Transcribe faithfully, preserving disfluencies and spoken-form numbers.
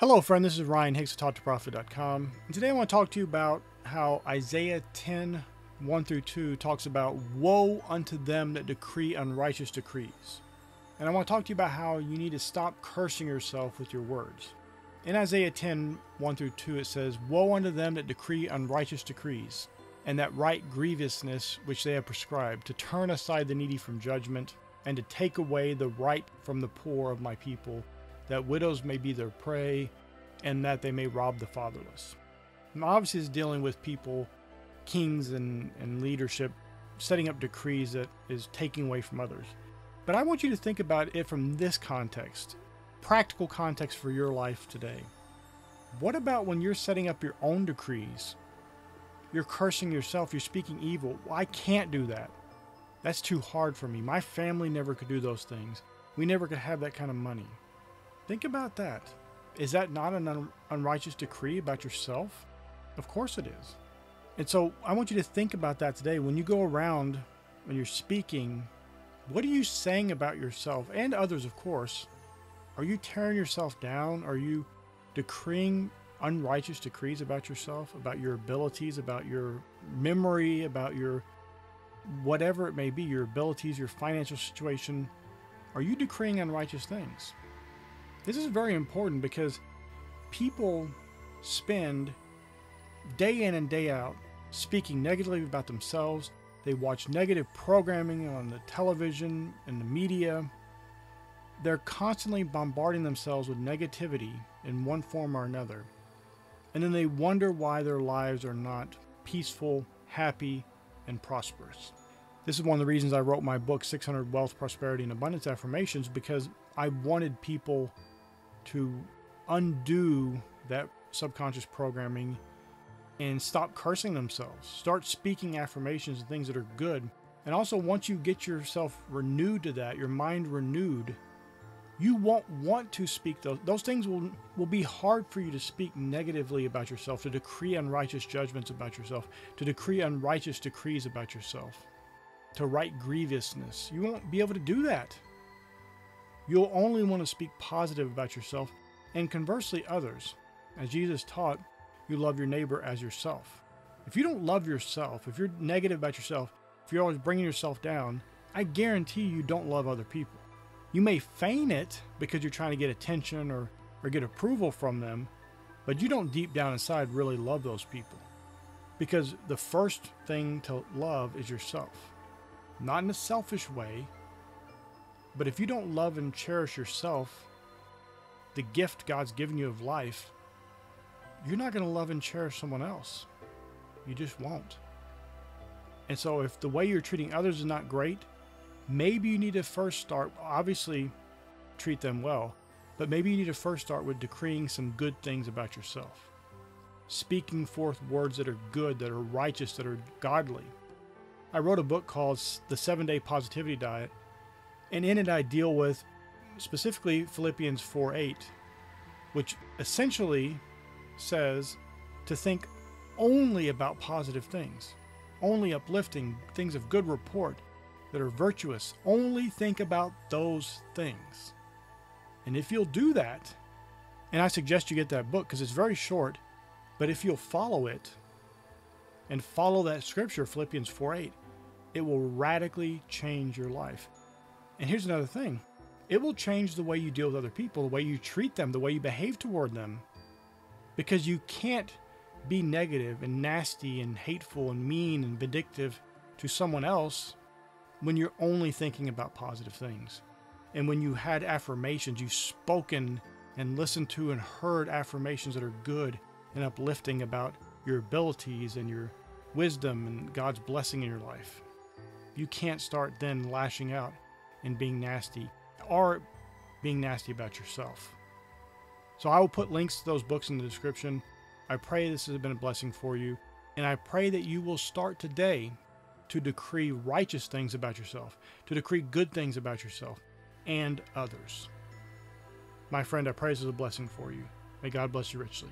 Hello friend, this is Ryan Hicks of Taught To Prophet dot com, and today I want to talk to you about how Isaiah ten, one through two talks about woe unto them that decree unrighteous decrees. And I want to talk to you about how you need to stop cursing yourself with your words. In Isaiah ten, one through two it says, "Woe unto them that decree unrighteous decrees, and that right grievousness which they have prescribed, to turn aside the needy from judgment, and to take away the right from the poor of my people, that widows may be their prey, and that they may rob the fatherless." And obviously it's dealing with people, kings and, and leadership, setting up decrees that is taking away from others. But I want you to think about it from this context, practical context for your life today. What about when you're setting up your own decrees? You're cursing yourself, you're speaking evil. Well, I can't do that. That's too hard for me. My family never could do those things. We never could have that kind of money. Think about that. Is that not an un unrighteous decree about yourself? Of course it is. And so I want you to think about that today. When you go around, when you're speaking, what are you saying about yourself and others, of course? Are you tearing yourself down? Are you decreeing unrighteous decrees about yourself, about your abilities, about your memory, about your whatever it may be, your abilities, your financial situation? Are you decreeing unrighteous things? This is very important because people spend day in and day out speaking negatively about themselves. They watch negative programming on the television and the media. They're constantly bombarding themselves with negativity in one form or another. And then they wonder why their lives are not peaceful, happy, and prosperous. This is one of the reasons I wrote my book, six hundred Wealth, Prosperity, and Abundance Affirmations, because I wanted people to undo that subconscious programming and stop cursing themselves. Start speaking affirmations and things that are good. And also, once you get yourself renewed to that, your mind renewed, you won't want to speak those. Those things will, will be hard for you to speak negatively about yourself, to decree unrighteous judgments about yourself, to decree unrighteous decrees about yourself, to right grievousness. You won't be able to do that. You'll only want to speak positive about yourself, and conversely others. As Jesus taught, you love your neighbor as yourself. If you don't love yourself, if you're negative about yourself, if you're always bringing yourself down, I guarantee you don't love other people. You may feign it because you're trying to get attention or, or get approval from them, but you don't deep down inside really love those people, because the first thing to love is yourself. Not in a selfish way, but if you don't love and cherish yourself, the gift God's given you of life, you're not going to love and cherish someone else. You just won't. And so if the way you're treating others is not great, maybe you need to first start, obviously treat them well, but maybe you need to first start with decreeing some good things about yourself. Speaking forth words that are good, that are righteous, that are godly. I wrote a book called The seven day Positivity Diet, and in it I deal with specifically Philippians four eight, which essentially says to think only about positive things, only uplifting things of good report that are virtuous. Only think about those things. And if you'll do that, and I suggest you get that book because it's very short, but if you'll follow it and follow that scripture, Philippians four eight, it will radically change your life. And here's another thing. It will change the way you deal with other people, the way you treat them, the way you behave toward them, because you can't be negative and nasty and hateful and mean and vindictive to someone else when you're only thinking about positive things. And when you had affirmations, you've spoken and listened to and heard affirmations that are good and uplifting about your abilities and your wisdom and God's blessing in your life. You can't start then lashing out and being nasty, or being nasty about yourself. So I will put links to those books in the description. I pray this has been a blessing for you, and I pray that you will start today to decree righteous things about yourself, to decree good things about yourself and others. My friend, I pray this is a blessing for you. May God bless you richly.